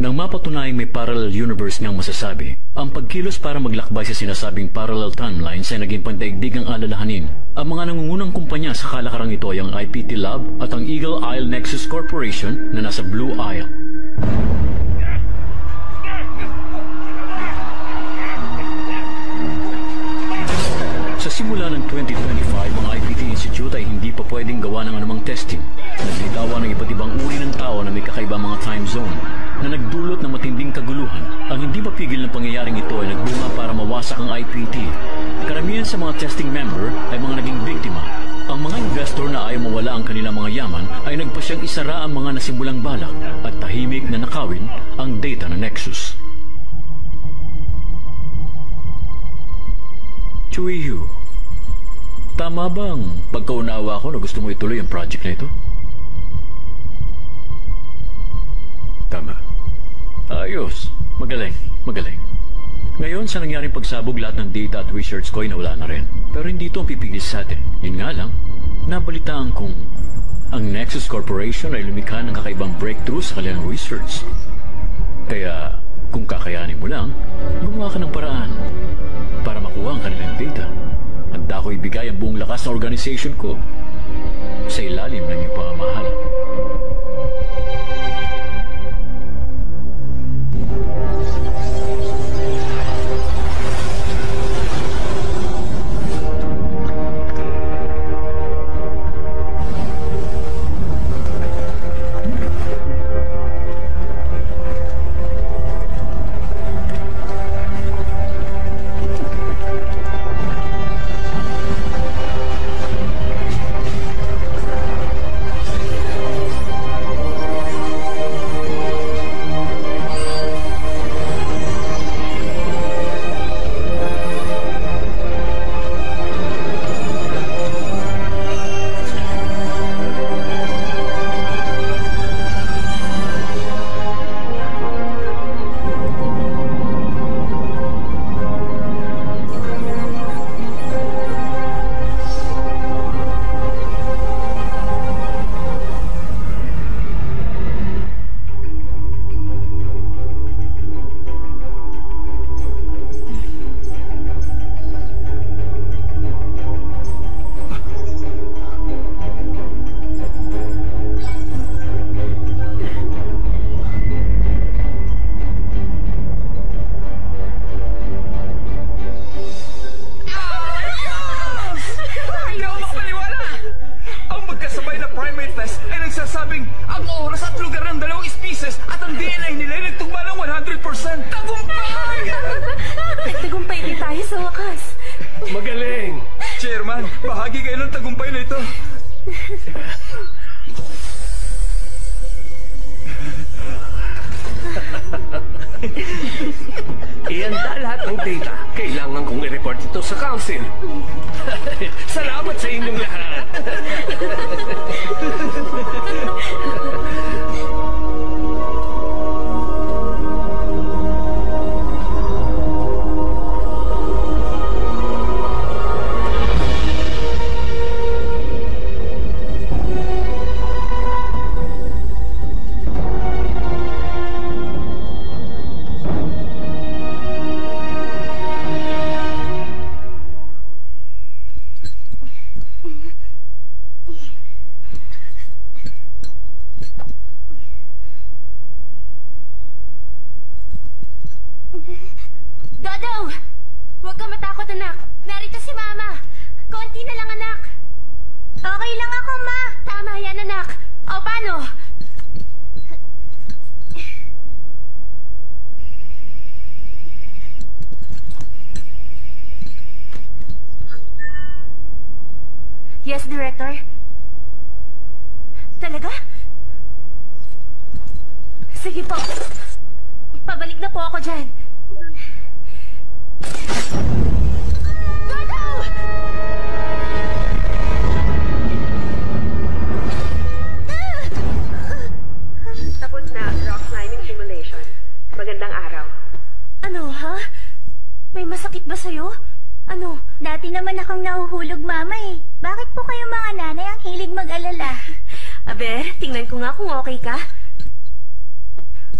Nang mapatunayang may parallel universe ngang masasabi, ang pagkilos para maglakbay sa sinasabing parallel timelines ay naging pandaigdigang alalahanin. Ang mga nangungunang kumpanya sa kalakarang ito ay ang IPT Lab at ang Eagle Isle Nexus Corporation na nasa Blue Isle. Sa simula ng 2025, ang IPT Institute ay hindi pa pwedeng gawa ng anumang testing. Naglitawan ng iba't ibang uri ng tao na may kakaibang mga time zone na nagdulot ng matinding kaguluhan. Ang hindi mapigil na pangyayaring ito ay nagbunga para mawasak ang IPT. Karamihan sa mga testing member ay mga naging biktima. Ang mga investor na ayaw mawala ang kanilang mga yaman ay nagpasyang isara ang mga nasimulang balak at tahimik na nakawin ang data ng Nexus. Chuiyu, tama bang pagkaunawa ko na gusto mo ituloy ang project na ito? Tama. Ayos. Magaling. Magaling. Ngayon, sa nangyaring pagsabog, lahat ng data at research ko ay nawala na rin. Pero hindi ito ang pipigil sa atin. Yun nga lang, nabalitaan kong ang Nexus Corporation ay lumikha ng kakaibang breakthrough sa kanilang research. Kaya, kung kakayanin mo lang, gumawa ka ng paraan para makuha ang kanilang data. Handa ko ibigay ang buong lakas ng organization ko sa ilalim ng iyong pamamahala.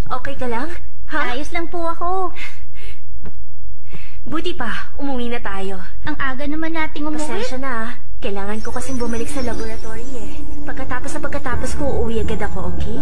Okay ka lang? Ha? Ayos lang po ako. Buti pa, umuwi na tayo. Ang aga naman nating umuwi. Pasensya na ah. Kailangan ko kasing bumalik sa laboratory eh. Pagkatapos ko, uuwi agad ako, okay?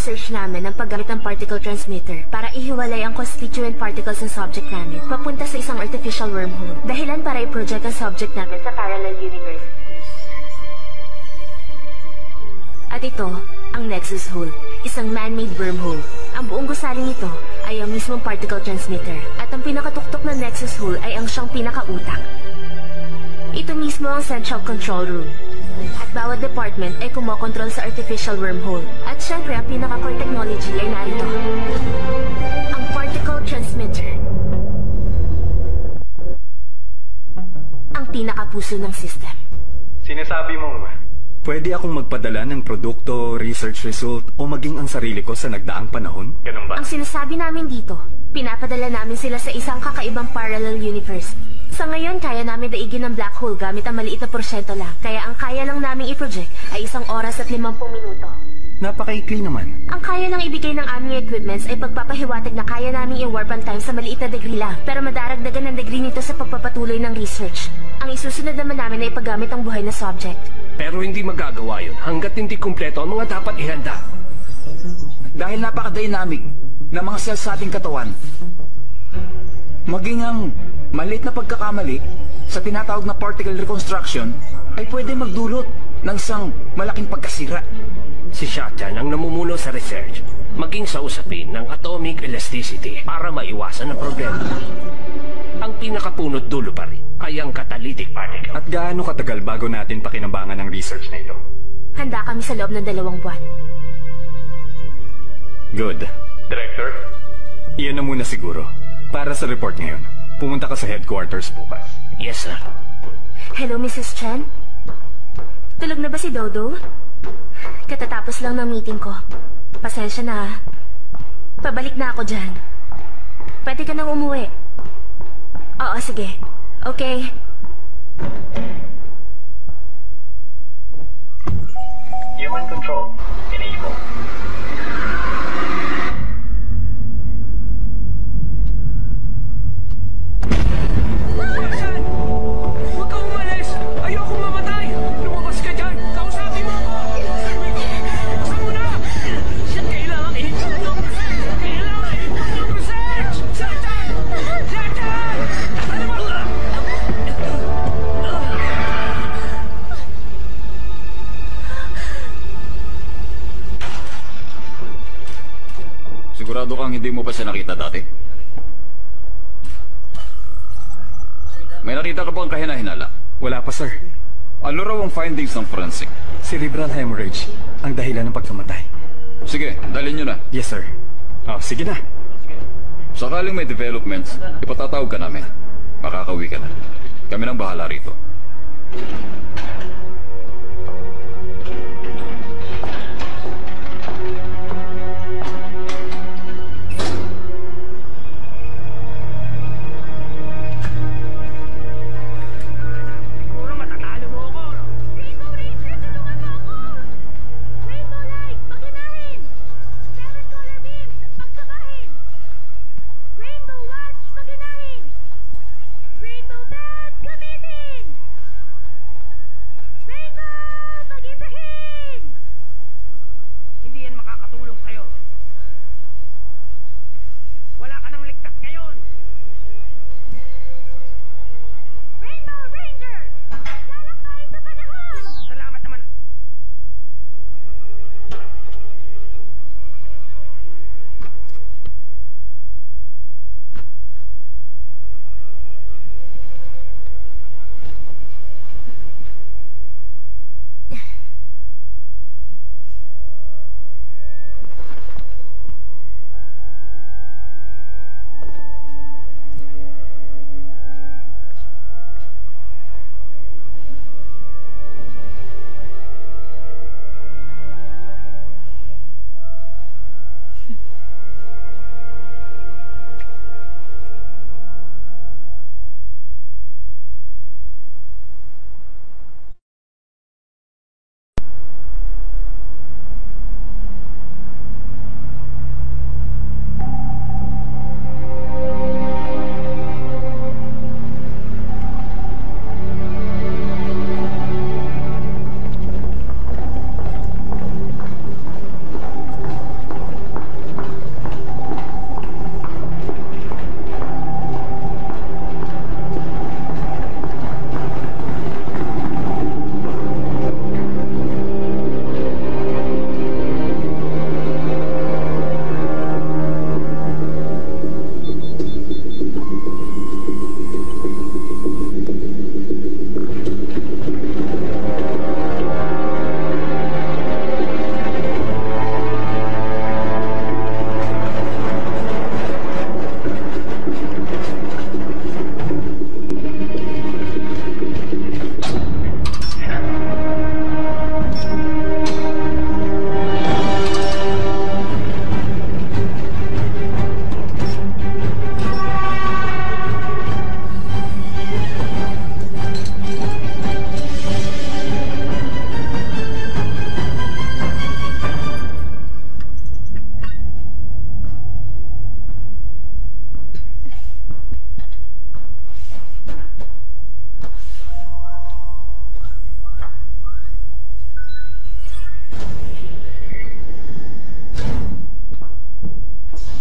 Research namin ang paggamit ng particle transmitter para ihiwalay ang constituent particles ng subject namin papunta sa isang artificial wormhole. Dahilan para i-project ang subject namin sa parallel universe. At ito, ang Nexus Hole, isang man-made wormhole. Ang buong gusali nito ay ang mismong particle transmitter at ang pinakatuktok ng Nexus Hole ay ang siyang pinakautak. Ito mismo ang Central Control Room. At bawat department ay kumokontrol sa artificial wormhole. At syempre, ang pinaka-core technology ay narito. Ang particle transmitter. Ang pinaka-puso ng system. Sinasabi mong ba? Pwede akong magpadala ng produkto, research result, o maging ang sarili ko sa nagdaang panahon? Ganun ba? Ang sinasabi namin dito, pinapadala namin sila sa isang kakaibang parallel universe. Sa ngayon, kaya namin daigin ng black hole gamit ang maliit na porsyento lang. Kaya ang kaya lang namin i-project ay 1 oras at 50 minuto. Napakaikli naman. Ang kaya lang ibigay ng aming equipments ay pagpapahiwatig na kaya namin i-warp ang time sa maliit na degree lang. Pero madaragdagan ng degree nito sa pagpapatuloy ng research. Ang isusunod naman namin ay paggamit ang buhay na subject. Pero hindi magagawa yun hanggat hindi kumpleto ang mga dapat ihanda. Dahil napaka-dynamic na mga cells sa ating katawan, maging ang maliit na pagkakamali sa tinatawag na particle reconstruction ay pwede magdulot ng isang malaking pagkasira. Si Shata ang namumuno sa research, maging sa usapin ng atomic elasticity para maiwasan ang problema. Ang pinakapunot dulo pa rin ay ang catalytic particle. At gaano katagal bago natin pakinabangan ang research na ito? Handa kami sa loob ng 2 buwan. Good. Director? Iyan na muna siguro. Para sa report ngayon, pumunta ka sa headquarters bukas. Yes, sir. Hello, Mrs. Chen. Tulog na ba si Dodo? Katatapos lang ng meeting ko. Pasensya na. Pabalik na ako dyan. Pwede ka nang umuwi. Oo, sige. Okay. Human control. Enable. Sigurado kang hindi mo pa siya nakita dati? May nakita ka bang kahina-hinala? Wala pa, sir. Ano raw ang findings ng forensic? Cerebral hemorrhage ang dahilan ng pagkamatay. Sige, dalhin nyo na. Yes, sir. Oh, sige na. Sakaling may developments, ipatatawag ka namin. Makakauwi ka na. Kami nang bahala rito.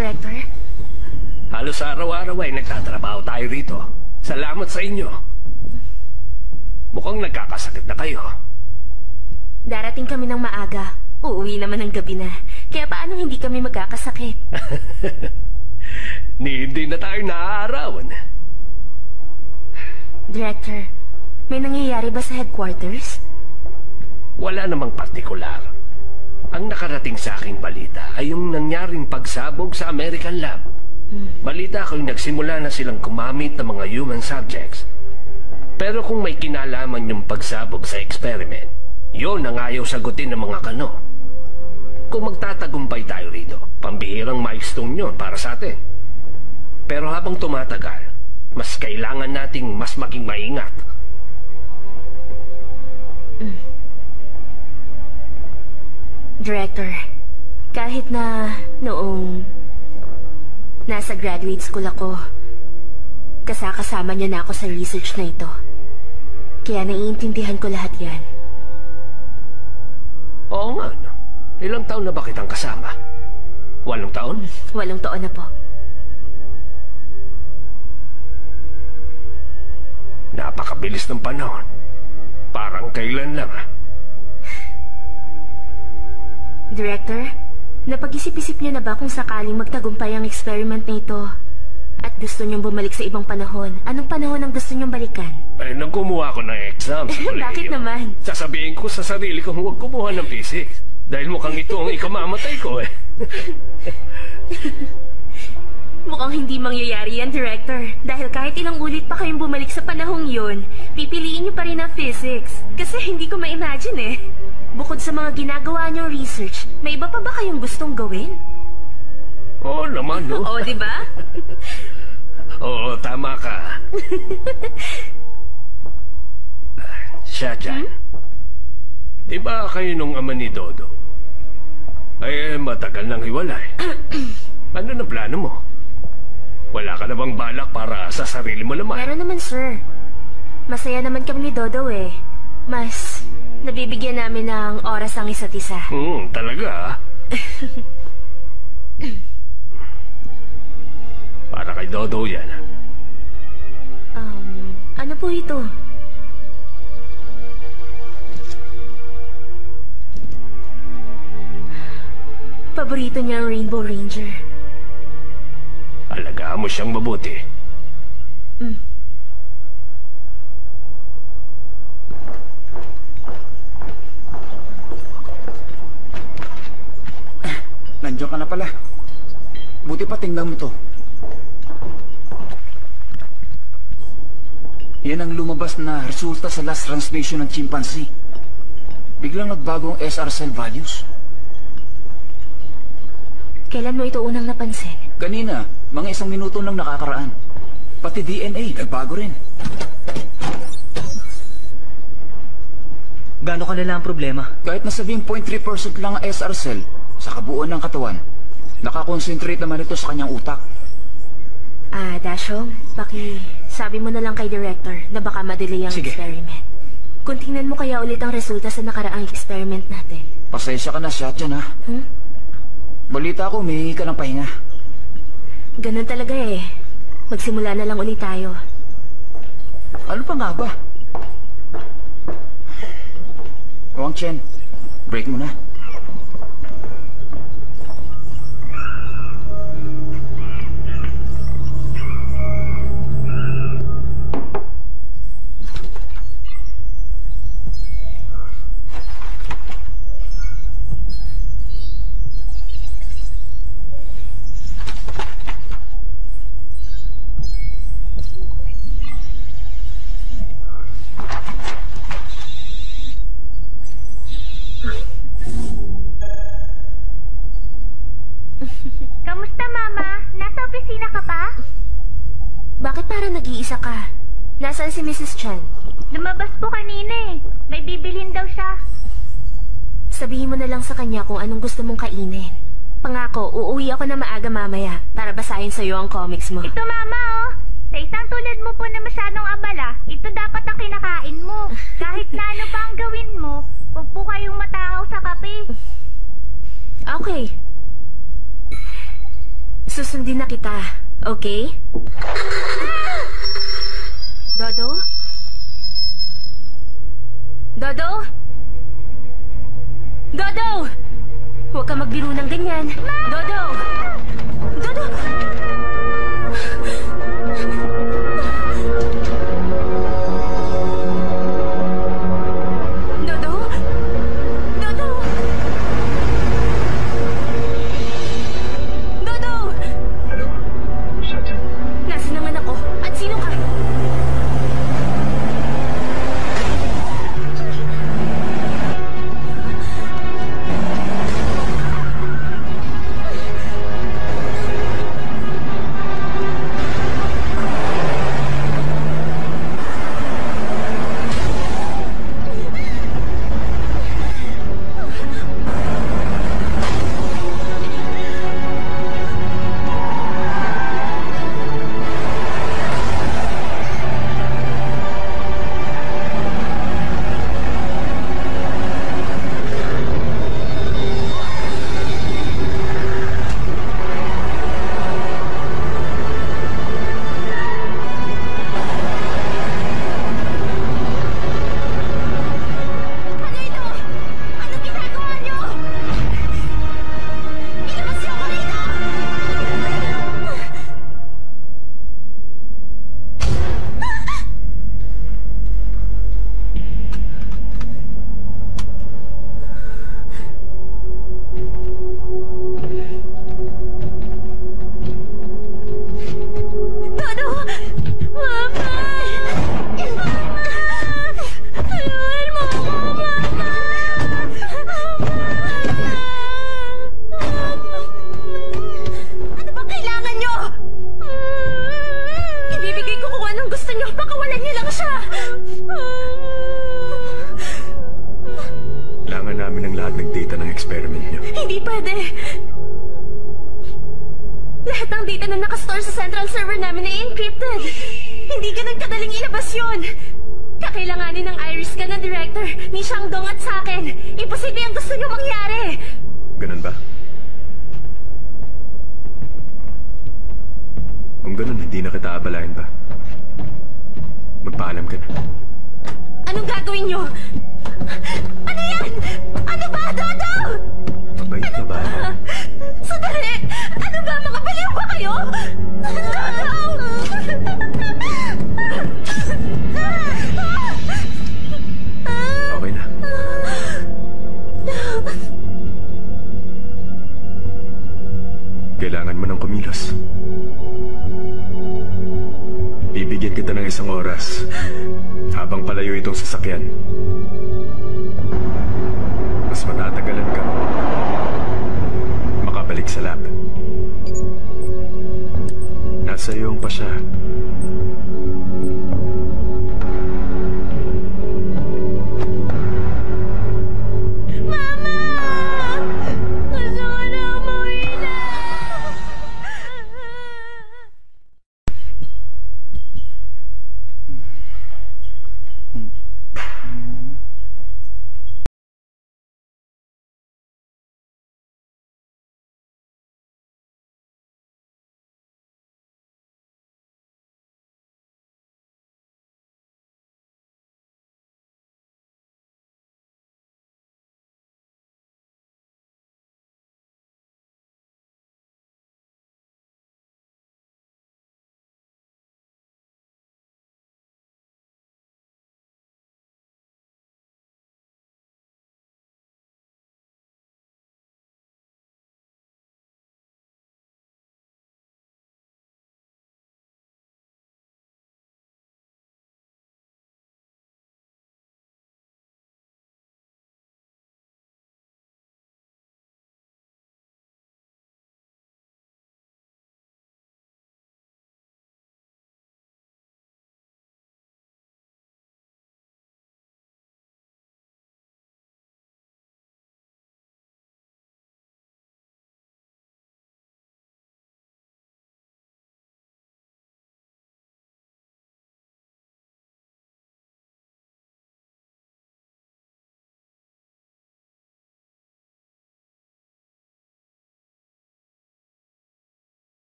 Director? Halos araw-araw ay nagtatrabaho tayo rito. Salamat sa inyo. Mukhang nagkakasakit na kayo. Darating kami ng maaga. Uuwi naman ng gabi na. Kaya paano hindi kami magkakasakit? Hindi na tayo naaarawan. Director, may nangyayari ba sa headquarters? Wala namang partikular. Ang nakarating sa aking balita ay yung nangyaring pagsabog sa American Lab. Balita ko yung nagsimula na silang kumamit ng mga human subjects. Pero kung may kinalaman yung pagsabog sa experiment, yun ang ayaw sagutin ng mga kano. Kung magtatagumpay tayo rito, pambihirang milestone yun para sa atin. Pero habang tumatagal, mas kailangan nating mas maging maingat. Director, kahit na noong nasa graduate school ako, kasama niya na ako sa research na ito. Kaya naiintindihan ko lahat yan. Oo nga, no? Ilang taon na ba kitang kasama? 8 taon? 8 taon na po. Napakabilis ng panahon. Parang kailan lang, ha? Director, napag-isip-isip niyo na ba kung sakaling magtagumpay ang experiment na ito at gusto niyong bumalik sa ibang panahon? Anong panahon ang gusto niyong balikan? Ay, nang kumuha ko ng exam. Bakit naman? Sasabihin ko sa sarili kong huwag kumuha ng physics dahil mukhang ito ang ikamamatay ko, eh. Mukhang hindi mangyayari yan, Director. Dahil kahit ilang ulit pa kayong bumalik sa panahong yun, pipiliin niyo pa rin ang physics. Kasi hindi ko ma-imagine, eh. Bukod sa mga ginagawa niyong research, may iba pa ba kayong gustong gawin? Oo naman, no? Oo, diba? Oo, tama ka. Shata, diba kayo nung ama ni Dodo? Eh, matagal nang hiwalay. Ano na plano mo? Wala ka na bang balak para sa sarili mo naman? Meron naman, sir. Masaya naman kami ni Dodo, eh. Mas nabibigyan namin ng oras ang isa't isa. Talaga? Para kay Dodo yan. Ano po ito? Paborito niya ang Rainbow Ranger. Alagaan mo siyang mabuti. Nandiyan ka na pala. Buti pa tingnan mo to. Yan ang lumabas na resulta sa last translation ng chimpanzee. Biglang nagbago ang SR cell values. Kailan mo ito unang napansin? Kanina, mga 1 minuto nang nakakaraan. Pati DNA, nagbago rin. Gaano kalala ang problema? Kahit nasabing 0.3% lang ang SR cell sa kabuuan ng katawan, nakakonsentrate naman ito sa kanyang utak. Dashong, sabi mo na lang kay Director na baka madelay ang experiment. Kung tingnan mo kaya ulit ang resulta sa nakaraang experiment natin. Pasensya ka na, Shatian, ha? Balita ko, may ka ng pahinga. Ganun talaga, eh. Magsimula na lang ulit tayo. Ano pa nga ba? Wang Chen, break mo na. Nag-iisa ka. Nasaan si Mrs. Chen? Lumabas po kanina, eh. May bibilhin daw siya. Sabihin mo na lang sa kanya kung anong gusto mong kainin. Pangako, uuwi ako na maaga mamaya para basahin sa'yo ang comics mo. Ito, Mama, oh. Sa isang tulad mo po na masyadong abala, ito dapat ang kinakain mo. Kahit na ano pa ang gawin mo, huwag po kayong matakaw sa kape. Okay. susundin na kita, okay? Dodo? Dodo? Dodo! Huwag ka magbiro ng ganyan. Dodo! Dodo!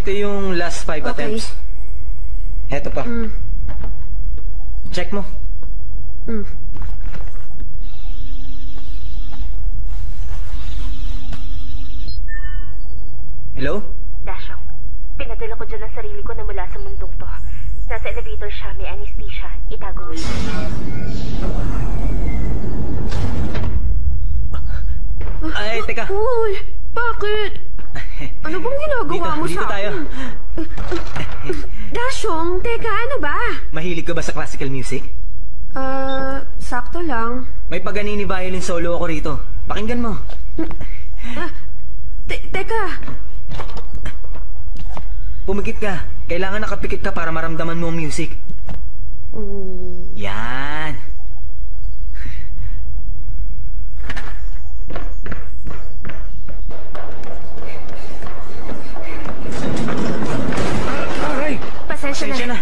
Ito yung last 5 attempts. Heto pa. Check mo. Hello? Dashong, pinadala ko dyan ang sarili ko na mula sa mundong to. Nasa elevator siya, may anesthesia. Itago mo yun. Ay, teka. Uy, bakit? Ano bang ginagawa mo sa akin? Dashong, teka, ano ba? Mahilig ka ba sa classical music? Sakto lang. May Paganini violin solo ako rito. Pakinggan mo. Teka. Pumikit ka. Kailangan nakapikit ka para maramdaman mo ang music. Yan. Aray! Pasensya na.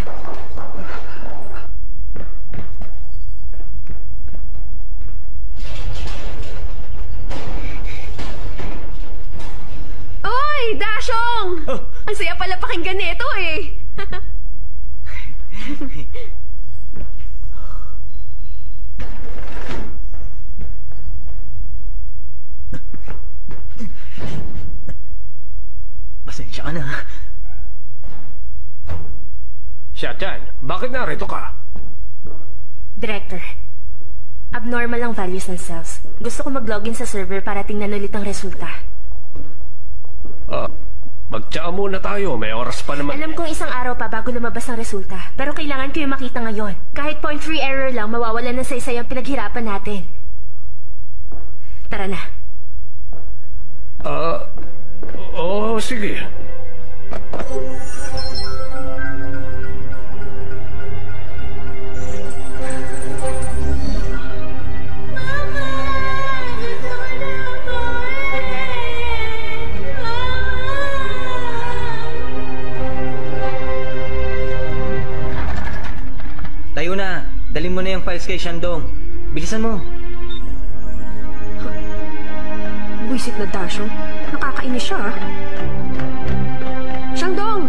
Oy, Dashong! Oh. Ang saya pala pakinggan nito eh. Pasensya ka na. Shatan, bakit narito ka? Director, abnormal ang values ng cells. Gusto ko mag-login sa server para tingnan ulit ang resulta. Magtsaa muna tayo, may oras pa naman. Alam kong isang araw pa bago lumabas ang resulta. Pero kailangan ko yung makita ngayon. Kahit 0.3 error lang, mawawalan na sa isa yung pinaghirapan natin. Tara na. Oo, sige. Dalhin mo na yung files kay Shandong. Bilisan mo. Buisit na Dashong. Nakakainis siya, ah. Shandong!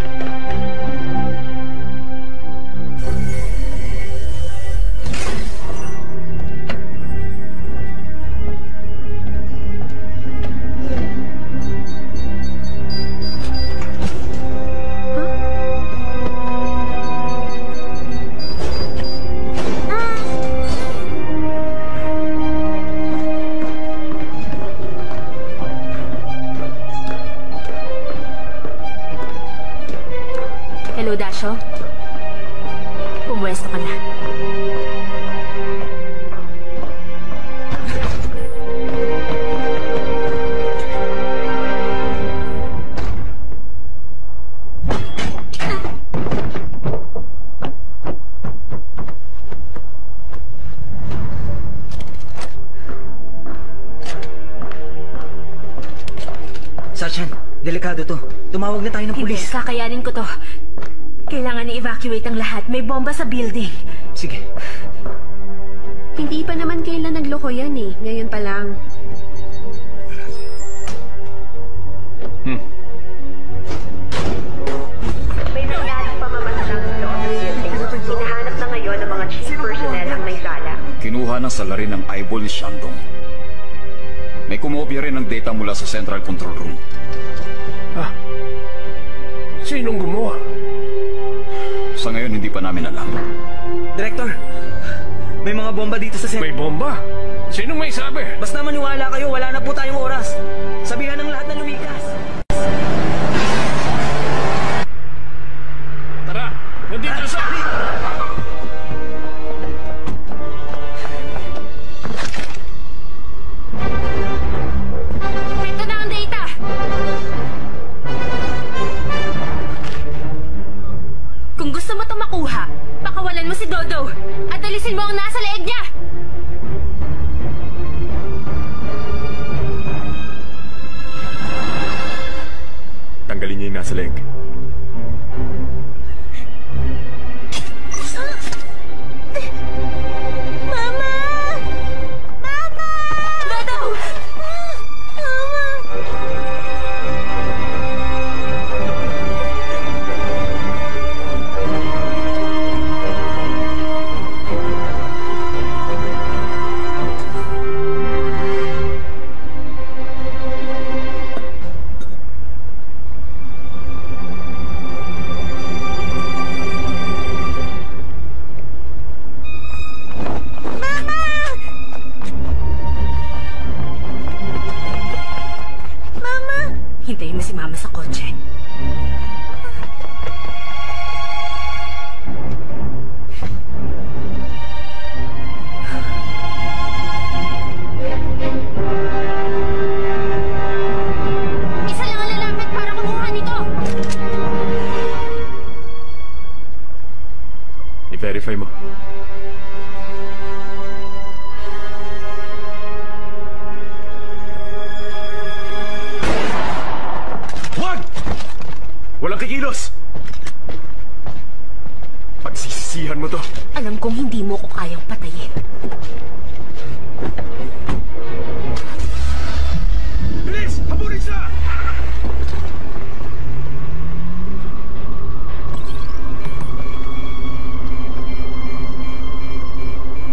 Delikado to. Tumawag na tayo ng pulis. Hindi, kakayanin ko to. Kailangan i-evacuate ang lahat. May bomba sa building. Sige. Hindi pa naman kailan nagloko yan eh. Ngayon pa lang. May nangyari pamamasang loob ng building. Hinahanap na ngayon ng mga chief personnel ang may sala. Kinuha ng salary ng eyeball ni Shandong. May kumopya rin ng data mula sa Central Control Room. Sinong gumawa? Sa ngayon, hindi pa namin alam. Director, may mga bomba dito sa set. May bomba? Sinong may sabi? Basta maniwala kayo, wala na po tayong oras. Sabihan ng lahat na lumikas. Tara, nandito na siya! Pakawalan mo si Dodo at alisin mo ang nasa leeg niya! Tanggalin niya yung nasa leeg. Mama! Mama! Dodo! Mama! kasama sa kotse. Verify mo. Wag! Walang kikilos! Pagsisisihan mo to. Alam kong hindi mo ko kayang patayin. Bilis! Habunin siya!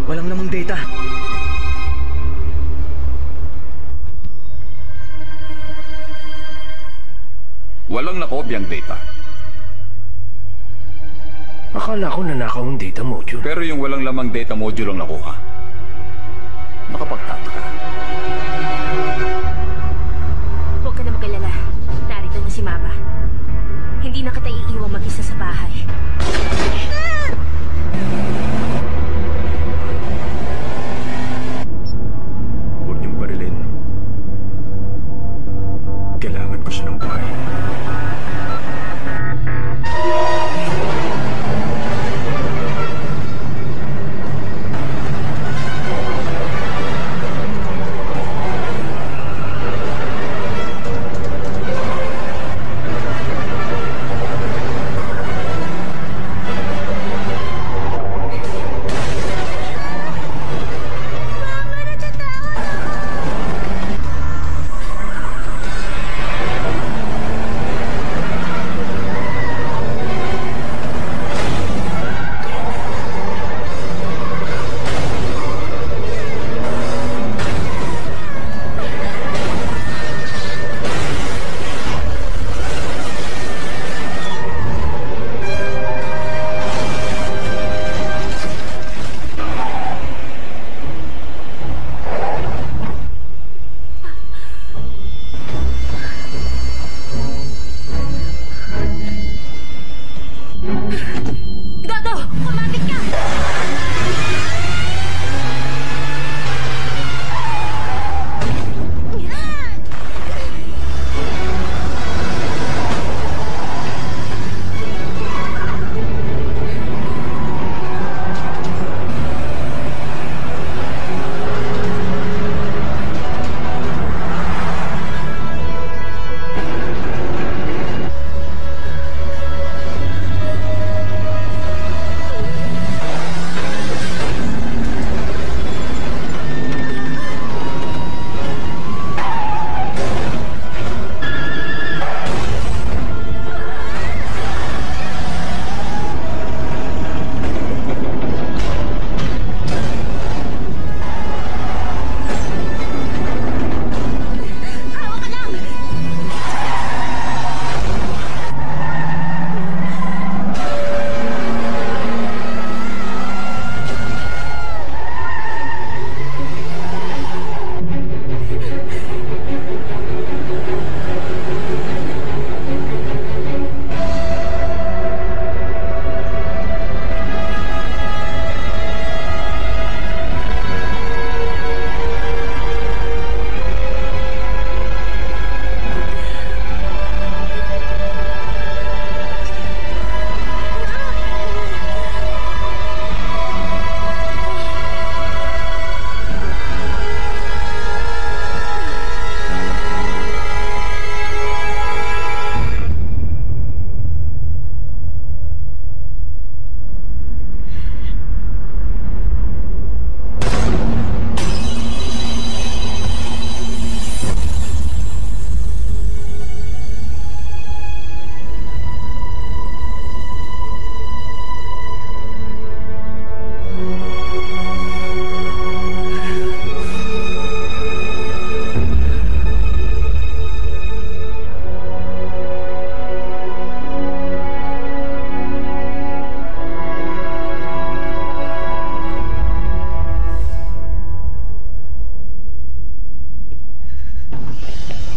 Walang namang data. Walang nakopyang data. Akala ko nanakaw ang data module. Pero yung walang lamang data module ang nakuha. Nakapagtataka. Huwag ka na mag-alala. Narito na si Mama. Hindi na kita iiwang mag-isa sa bahay.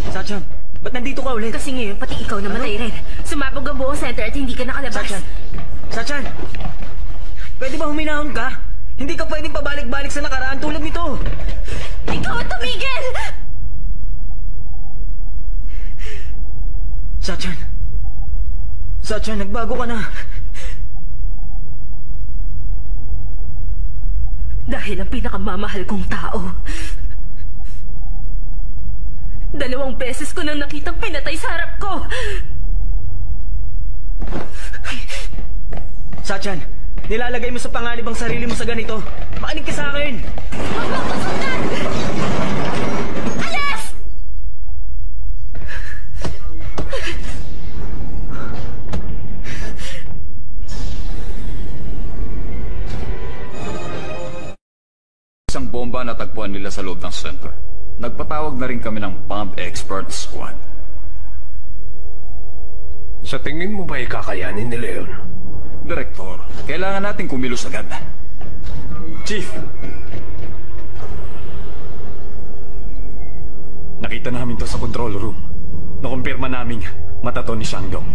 Sachan, ba't nandito ka ulit? Kasi ngayon, pati ikaw naman ay rin. Sumabog ang buong center at hindi ka nakalabas. Sachan! Sachan! Pwede ba huminahon ka? Hindi ka pwedeng pabalik-balik sa nakaraan tulad nito. Ikaw at tumigil! Sachan! Sachan, nagbago ka na. Dahil ang pinakamamahal kong tao. 2 beses ko nang nakitang pinatay sa harap ko! Sachan, nilalagay mo sa panganib ang sarili mo sa ganito. Makinig ka sa akin! Huwag mong kusundan! Alas! Isang bomba natagpuan nila sa loob ng center. Nagpatawag na rin kami ng Bomb Expert Squad. Sa tingin mo ba ikakayanin ni Leon? Direktor, kailangan natin kumilos agad. Chief! Nakita namin to sa control room. Nakumpirma namin matato ni Shandong.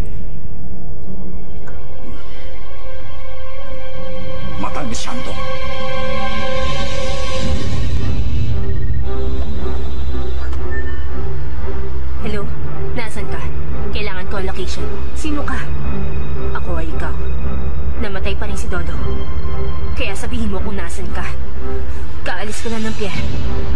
Mata ni Shandong? Hello? Nasaan ka? Kailangan ko ang location. Sino ka? Ako ay ikaw. Namatay pa rin si Dodo. Kaya sabihin mo kung nasaan ka. Kaalis ko na ng Pierre.